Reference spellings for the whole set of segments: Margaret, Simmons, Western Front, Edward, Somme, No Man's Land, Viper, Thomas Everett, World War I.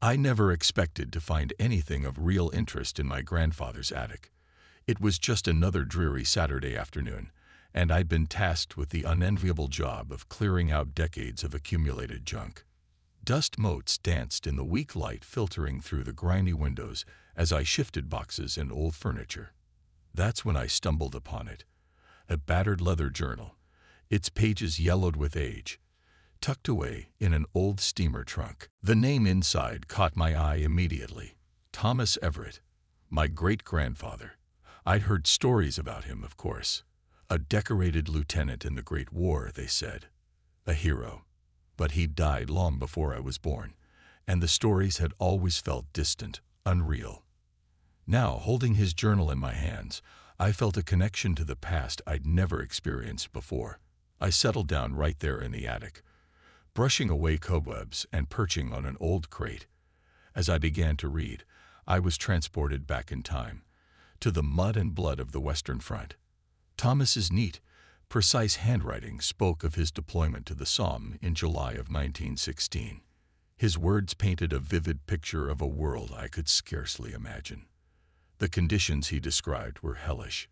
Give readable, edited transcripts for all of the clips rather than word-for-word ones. I never expected to find anything of real interest in my grandfather's attic. It was just another dreary Saturday afternoon, and I'd been tasked with the unenviable job of clearing out decades of accumulated junk. Dust motes danced in the weak light filtering through the grimy windows as I shifted boxes and old furniture. That's when I stumbled upon it, a battered leather journal, its pages yellowed with age, tucked away in an old steamer trunk. The name inside caught my eye immediately. Thomas Everett, my great-grandfather. I'd heard stories about him, of course. A decorated lieutenant in the Great War, they said. A hero. But he died long before I was born, and the stories had always felt distant, unreal. Now, holding his journal in my hands, I felt a connection to the past I'd never experienced before. I settled down right there in the attic, brushing away cobwebs and perching on an old crate. As I began to read, I was transported back in time, to the mud and blood of the Western Front. Thomas's neat, precise handwriting spoke of his deployment to the Somme in July of 1916. His words painted a vivid picture of a world I could scarcely imagine. The conditions he described were hellish.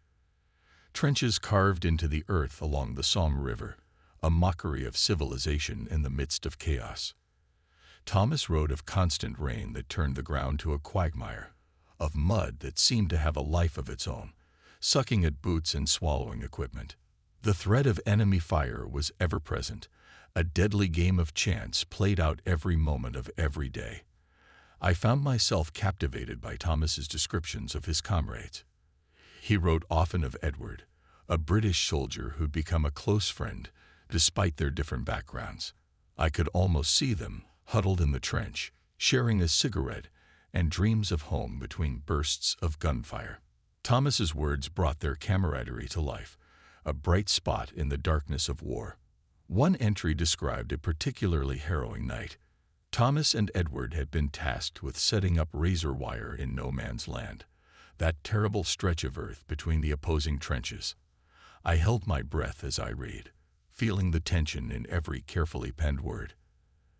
Trenches carved into the earth along the Somme River, a mockery of civilization in the midst of chaos. Thomas wrote of constant rain that turned the ground to a quagmire, of mud that seemed to have a life of its own, sucking at boots and swallowing equipment. The threat of enemy fire was ever present, a deadly game of chance played out every moment of every day. I found myself captivated by Thomas's descriptions of his comrades. He wrote often of Edward, a British soldier who'd become a close friend despite their different backgrounds. I could almost see them, huddled in the trench, sharing a cigarette and dreams of home between bursts of gunfire. Thomas's words brought their camaraderie to life, a bright spot in the darkness of war. One entry described a particularly harrowing night. Thomas and Edward had been tasked with setting up razor wire in No Man's Land, that terrible stretch of earth between the opposing trenches. I held my breath as I read, feeling the tension in every carefully penned word.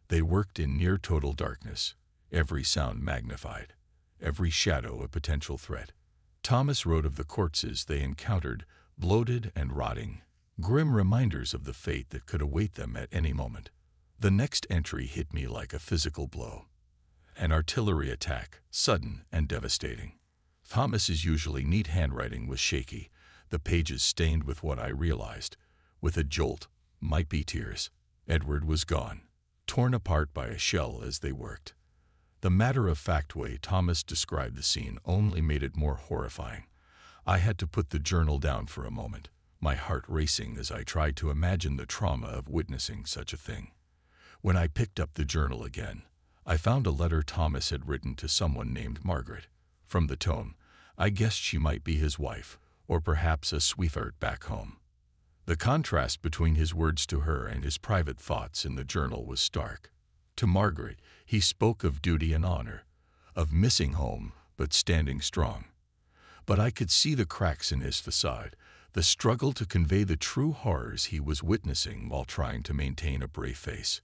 They worked in near total darkness, every sound magnified, every shadow a potential threat. Thomas wrote of the corpses they encountered, bloated and rotting, grim reminders of the fate that could await them at any moment. The next entry hit me like a physical blow. An artillery attack, sudden and devastating. Thomas's usually neat handwriting was shaky, the pages stained with what I realized, with a jolt, might be tears. Edward was gone, torn apart by a shell as they worked. The matter-of-fact way Thomas described the scene only made it more horrifying. I had to put the journal down for a moment, my heart racing as I tried to imagine the trauma of witnessing such a thing. When I picked up the journal again, I found a letter Thomas had written to someone named Margaret. From the tone, I guessed she might be his wife, or perhaps a sweetheart back home. The contrast between his words to her and his private thoughts in the journal was stark. To Margaret, he spoke of duty and honor, of missing home but standing strong. But I could see the cracks in his facade, the struggle to convey the true horrors he was witnessing while trying to maintain a brave face.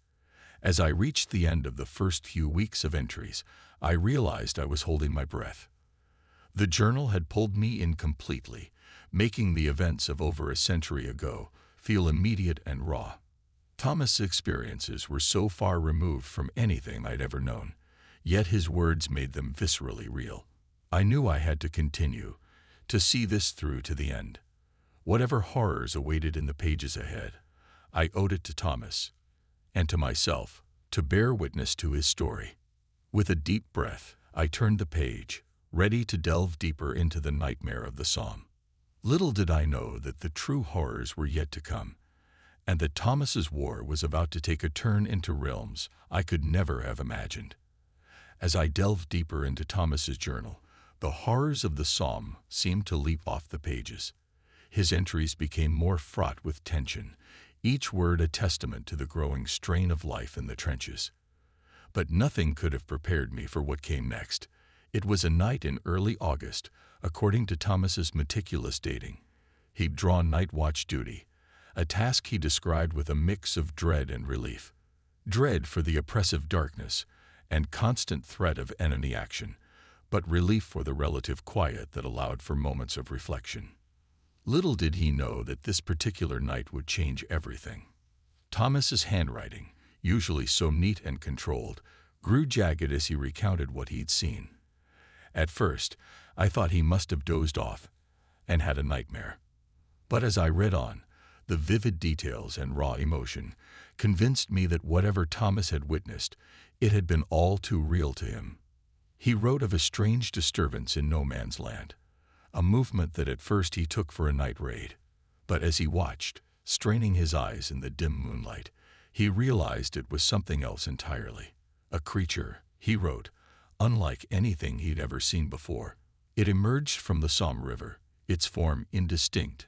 As I reached the end of the first few weeks of entries, I realized I was holding my breath. The journal had pulled me in completely, making the events of over a century ago feel immediate and raw. Thomas's experiences were so far removed from anything I'd ever known, yet his words made them viscerally real. I knew I had to continue, to see this through to the end. Whatever horrors awaited in the pages ahead, I owed it to Thomas, and to myself, to bear witness to his story. With a deep breath, I turned the page, ready to delve deeper into the nightmare of the Somme. Little did I know that the true horrors were yet to come, and that Thomas's war was about to take a turn into realms I could never have imagined. As I delved deeper into Thomas's journal, the horrors of the Somme seemed to leap off the pages. His entries became more fraught with tension, each word a testament to the growing strain of life in the trenches. But nothing could have prepared me for what came next. It was a night in early August, according to Thomas's meticulous dating. He'd drawn night watch duty, a task he described with a mix of dread and relief. Dread for the oppressive darkness, and constant threat of enemy action, but relief for the relative quiet that allowed for moments of reflection. Little did he know that this particular night would change everything. Thomas's handwriting, usually so neat and controlled, grew jagged as he recounted what he'd seen. At first, I thought he must have dozed off and had a nightmare. But as I read on, the vivid details and raw emotion convinced me that whatever Thomas had witnessed, it had been all too real to him. He wrote of a strange disturbance in No Man's Land, a movement that at first he took for a night raid. But as he watched, straining his eyes in the dim moonlight, he realized it was something else entirely. A creature, he wrote, unlike anything he'd ever seen before. It emerged from the Somme River, its form indistinct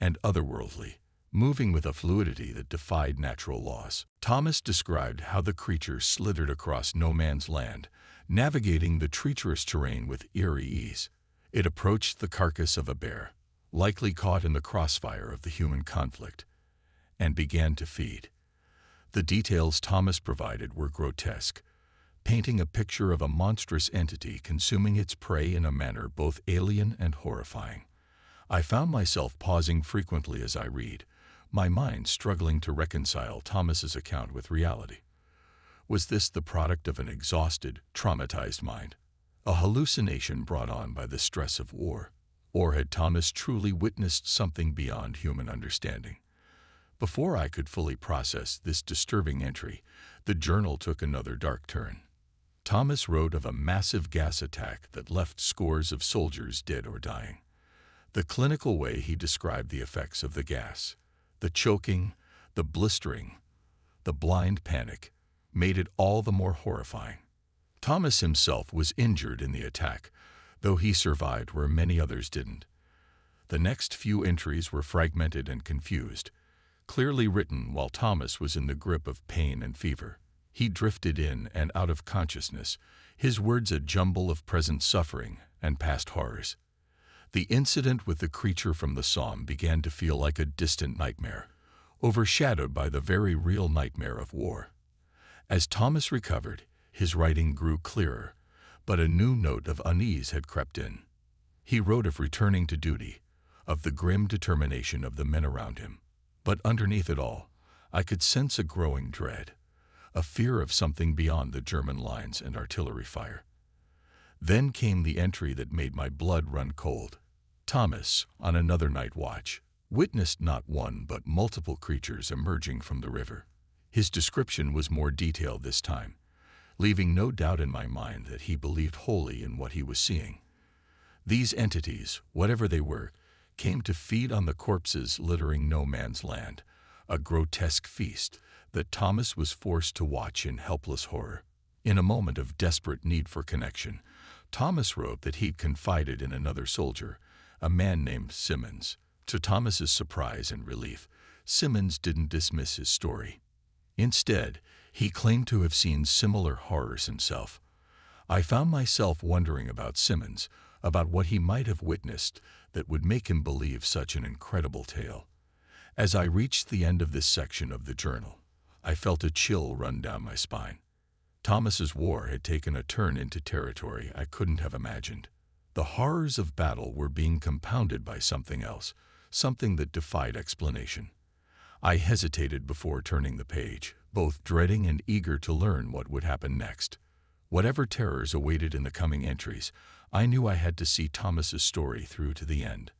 and otherworldly, moving with a fluidity that defied natural laws. Thomas described how the creature slithered across No Man's Land, navigating the treacherous terrain with eerie ease. It approached the carcass of a bear, likely caught in the crossfire of the human conflict, and began to feed. The details Thomas provided were grotesque, painting a picture of a monstrous entity consuming its prey in a manner both alien and horrifying. I found myself pausing frequently as I read, my mind struggling to reconcile Thomas's account with reality. Was this the product of an exhausted, traumatized mind? A hallucination brought on by the stress of war? Or had Thomas truly witnessed something beyond human understanding? Before I could fully process this disturbing entry, the journal took another dark turn. Thomas wrote of a massive gas attack that left scores of soldiers dead or dying. The clinical way he described the effects of the gas, the choking, the blistering, the blind panic, made it all the more horrifying. Thomas himself was injured in the attack, though he survived where many others didn't. The next few entries were fragmented and confused, clearly written while Thomas was in the grip of pain and fever. He drifted in and out of consciousness, his words a jumble of present suffering and past horrors. The incident with the creature from the Somme began to feel like a distant nightmare, overshadowed by the very real nightmare of war. As Thomas recovered, his writing grew clearer, but a new note of unease had crept in. He wrote of returning to duty, of the grim determination of the men around him. But underneath it all, I could sense a growing dread, a fear of something beyond the German lines and artillery fire. Then came the entry that made my blood run cold. Thomas, on another night watch, witnessed not one but multiple creatures emerging from the river. His description was more detailed this time, leaving no doubt in my mind that he believed wholly in what he was seeing. These entities, whatever they were, came to feed on the corpses littering No Man's Land, a grotesque feast that Thomas was forced to watch in helpless horror. In a moment of desperate need for connection, Thomas wrote that he'd confided in another soldier, a man named Simmons. To Thomas's surprise and relief, Simmons didn't dismiss his story. Instead, he claimed to have seen similar horrors himself. I found myself wondering about Simmons, about what he might have witnessed that would make him believe such an incredible tale. As I reached the end of this section of the journal, I felt a chill run down my spine. Thomas's war had taken a turn into territory I couldn't have imagined. The horrors of battle were being compounded by something else, something that defied explanation. I hesitated before turning the page, both dreading and eager to learn what would happen next. Whatever terrors awaited in the coming entries, I knew I had to see Thomas's story through to the end.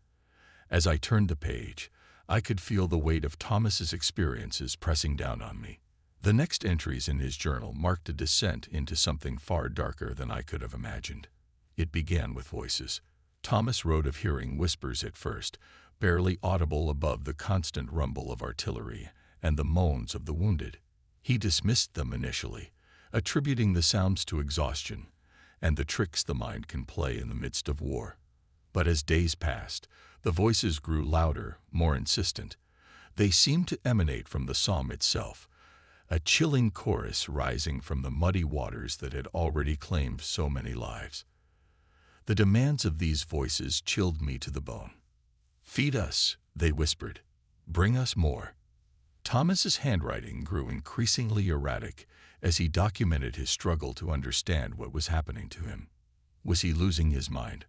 As I turned the page, I could feel the weight of Thomas's experiences pressing down on me. The next entries in his journal marked a descent into something far darker than I could have imagined. It began with voices. Thomas wrote of hearing whispers at first, barely audible above the constant rumble of artillery and the moans of the wounded. He dismissed them initially, attributing the sounds to exhaustion and the tricks the mind can play in the midst of war. But as days passed, the voices grew louder, more insistent. They seemed to emanate from the Somme itself, a chilling chorus rising from the muddy waters that had already claimed so many lives. The demands of these voices chilled me to the bone. "Feed us," they whispered. "Bring us more. Thomas's handwriting grew increasingly erratic as he documented his struggle to understand what was happening to him. Was he losing his mind?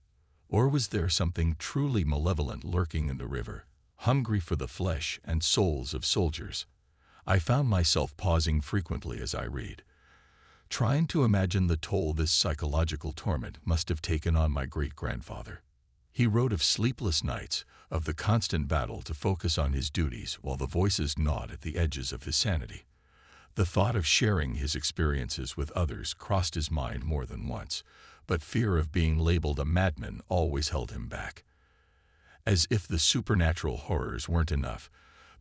Or was there something truly malevolent lurking in the river, hungry for the flesh and souls of soldiers? I found myself pausing frequently as I read, trying to imagine the toll this psychological torment must have taken on my great-grandfather. He wrote of sleepless nights, of the constant battle to focus on his duties while the voices gnawed at the edges of his sanity. The thought of sharing his experiences with others crossed his mind more than once, but fear of being labeled a madman always held him back. As if the supernatural horrors weren't enough,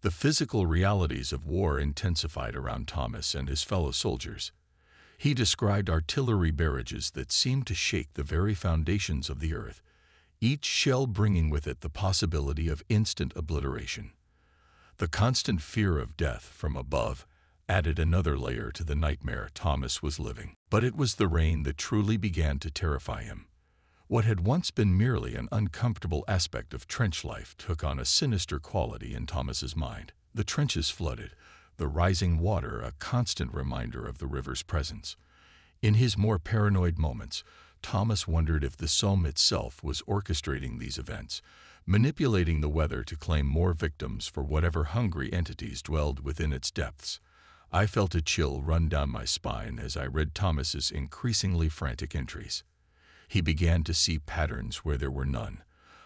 the physical realities of war intensified around Thomas and his fellow soldiers. He described artillery barrages that seemed to shake the very foundations of the earth, each shell bringing with it the possibility of instant obliteration. The constant fear of death from above added another layer to the nightmare Thomas was living. But it was the rain that truly began to terrify him. What had once been merely an uncomfortable aspect of trench life took on a sinister quality in Thomas's mind. The trenches flooded, the rising water a constant reminder of the river's presence. In his more paranoid moments, Thomas wondered if the Somme itself was orchestrating these events, manipulating the weather to claim more victims for whatever hungry entities dwelled within its depths. I felt a chill run down my spine as I read Thomas's increasingly frantic entries. He began to see patterns where there were none,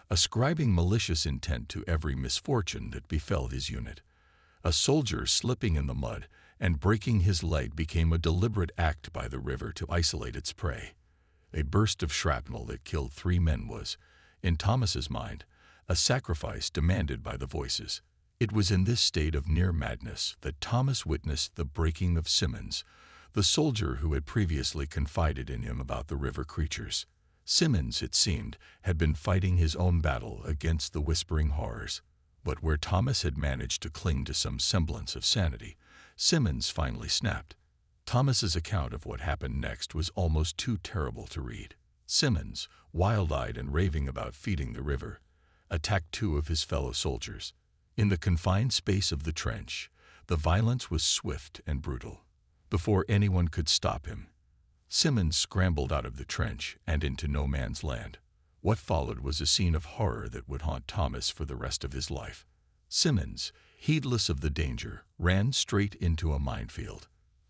ascribing malicious intent to every misfortune that befell his unit. A soldier slipping in the mud and breaking his leg became a deliberate act by the river to isolate its prey. A burst of shrapnel that killed 3 men was, in Thomas's mind, a sacrifice demanded by the voices. It was in this state of near madness that Thomas witnessed the breaking of Simmons, the soldier who had previously confided in him about the river creatures. Simmons, it seemed, had been fighting his own battle against the whispering horrors. But where Thomas had managed to cling to some semblance of sanity, Simmons finally snapped. Thomas's account of what happened next was almost too terrible to read. Simmons, wild-eyed and raving about feeding the river, attacked 2 of his fellow soldiers. In the confined space of the trench, the violence was swift and brutal. Before anyone could stop him, Simmons scrambled out of the trench and into no man's land. What followed was a scene of horror that would haunt Thomas for the rest of his life. Simmons, heedless of the danger, ran straight into a minefield.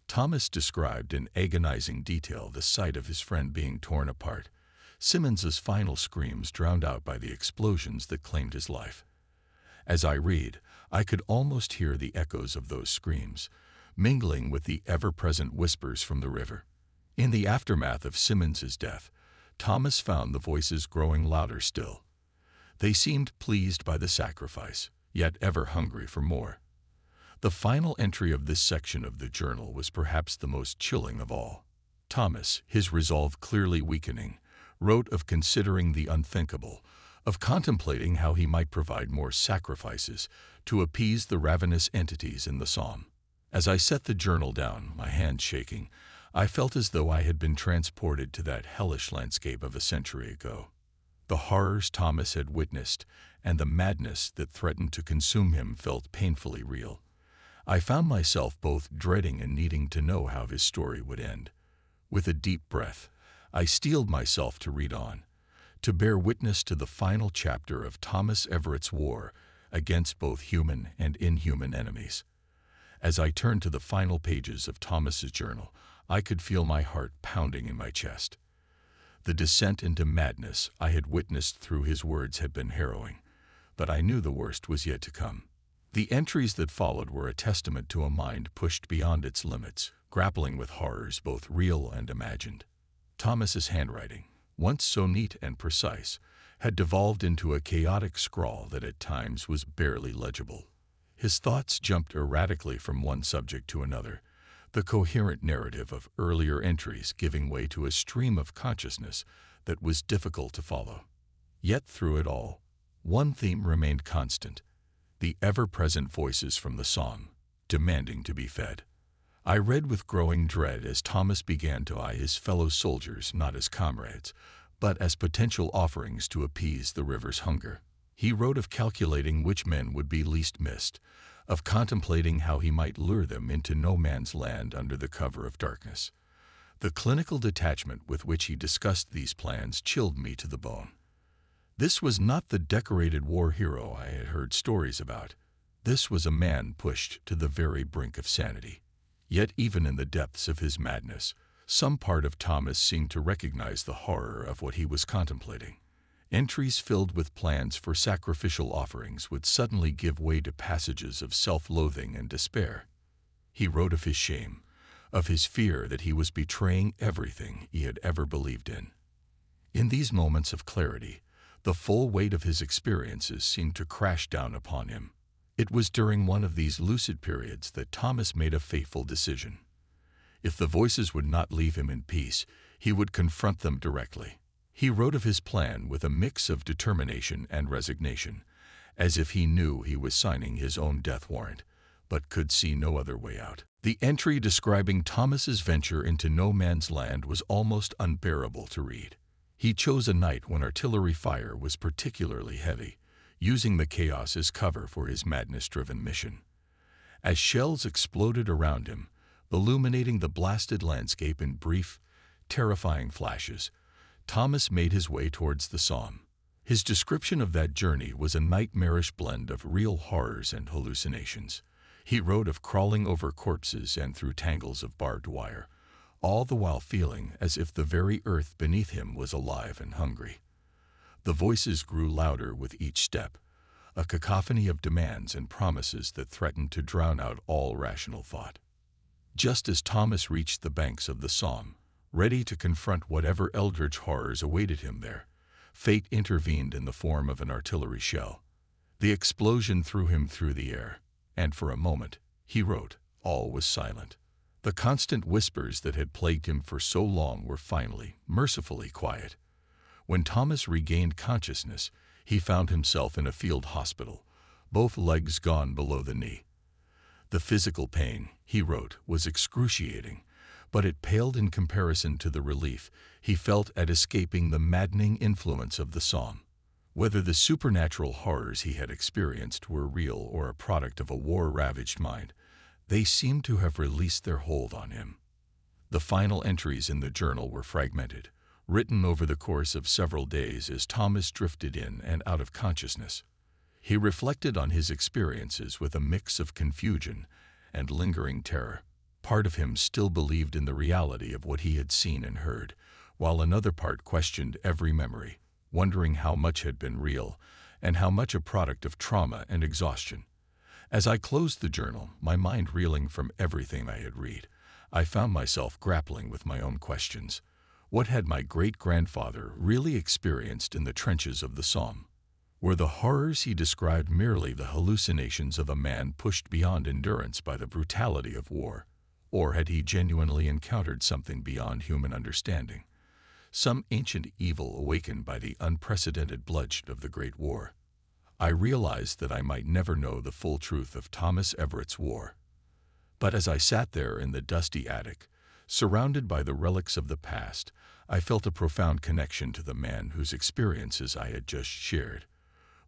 Thomas described in agonizing detail the sight of his friend being torn apart, Simmons's final screams drowned out by the explosions that claimed his life. As I read, I could almost hear the echoes of those screams, mingling with the ever-present whispers from the river. In the aftermath of Simmons's death, Thomas found the voices growing louder still. They seemed pleased by the sacrifice, yet ever hungry for more. The final entry of this section of the journal was perhaps the most chilling of all. Thomas, his resolve clearly weakening, wrote of considering the unthinkable, of contemplating how he might provide more sacrifices to appease the ravenous entities in the Somme. As I set the journal down, my hand shaking, I felt as though I had been transported to that hellish landscape of a century ago. The horrors Thomas had witnessed and the madness that threatened to consume him felt painfully real. I found myself both dreading and needing to know how his story would end. With a deep breath, I steeled myself to read on, to bear witness to the final chapter of Thomas Everett's war against both human and inhuman enemies. As I turned to the final pages of Thomas's journal, I could feel my heart pounding in my chest. The descent into madness I had witnessed through his words had been harrowing, but I knew the worst was yet to come. The entries that followed were a testament to a mind pushed beyond its limits, grappling with horrors both real and imagined. Thomas's handwriting, once so neat and precise, had devolved into a chaotic scrawl that at times was barely legible. His thoughts jumped erratically from one subject to another, the coherent narrative of earlier entries giving way to a stream of consciousness that was difficult to follow. Yet through it all, one theme remained constant: the ever-present voices from the Somme, demanding to be fed. I read with growing dread as Thomas began to eye his fellow soldiers not as comrades, but as potential offerings to appease the river's hunger. He wrote of calculating which men would be least missed, of contemplating how he might lure them into no man's land under the cover of darkness. The clinical detachment with which he discussed these plans chilled me to the bone. This was not the decorated war hero I had heard stories about. This was a man pushed to the very brink of sanity. Yet even in the depths of his madness, some part of Thomas seemed to recognize the horror of what he was contemplating. Entries filled with plans for sacrificial offerings would suddenly give way to passages of self-loathing and despair. He wrote of his shame, of his fear that he was betraying everything he had ever believed in. In these moments of clarity, the full weight of his experiences seemed to crash down upon him. It was during one of these lucid periods that Thomas made a fateful decision. If the voices would not leave him in peace, he would confront them directly. He wrote of his plan with a mix of determination and resignation, as if he knew he was signing his own death warrant, but could see no other way out. The entry describing Thomas's venture into no man's land was almost unbearable to read. He chose a night when artillery fire was particularly heavy, using the chaos as cover for his madness-driven mission. As shells exploded around him, illuminating the blasted landscape in brief, terrifying flashes, Thomas made his way towards the Somme. His description of that journey was a nightmarish blend of real horrors and hallucinations. He wrote of crawling over corpses and through tangles of barbed wire, all the while feeling as if the very earth beneath him was alive and hungry. The voices grew louder with each step, a cacophony of demands and promises that threatened to drown out all rational thought. Just as Thomas reached the banks of the Somme, ready to confront whatever eldritch horrors awaited him there, fate intervened in the form of an artillery shell. The explosion threw him through the air, and for a moment, he wrote, all was silent. The constant whispers that had plagued him for so long were finally, mercifully quiet. When Thomas regained consciousness, he found himself in a field hospital, both legs gone below the knee. The physical pain, he wrote, was excruciating, but it paled in comparison to the relief he felt at escaping the maddening influence of the Somme. Whether the supernatural horrors he had experienced were real or a product of a war-ravaged mind, they seemed to have released their hold on him. The final entries in the journal were fragmented, written over the course of several days as Thomas drifted in and out of consciousness. He reflected on his experiences with a mix of confusion and lingering terror. Part of him still believed in the reality of what he had seen and heard, while another part questioned every memory, wondering how much had been real and how much a product of trauma and exhaustion. As I closed the journal, my mind reeling from everything I had read, I found myself grappling with my own questions. What had my great-grandfather really experienced in the trenches of the Somme? Were the horrors he described merely the hallucinations of a man pushed beyond endurance by the brutality of war? Or had he genuinely encountered something beyond human understanding, some ancient evil awakened by the unprecedented bloodshed of the Great War? I realized that I might never know the full truth of Thomas Everett's war. But as I sat there in the dusty attic, surrounded by the relics of the past, I felt a profound connection to the man whose experiences I had just shared.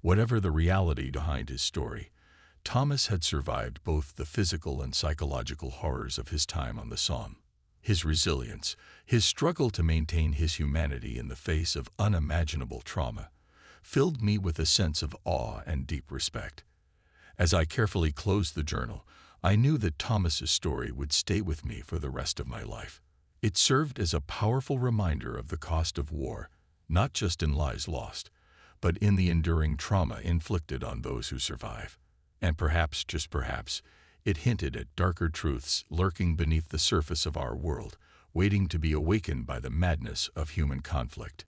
Whatever the reality behind his story, Thomas had survived both the physical and psychological horrors of his time on the Somme. His resilience, his struggle to maintain his humanity in the face of unimaginable trauma, filled me with a sense of awe and deep respect. As I carefully closed the journal, I knew that Thomas's story would stay with me for the rest of my life. It served as a powerful reminder of the cost of war, not just in lives lost, but in the enduring trauma inflicted on those who survive. And perhaps, just perhaps, it hinted at darker truths lurking beneath the surface of our world, waiting to be awakened by the madness of human conflict.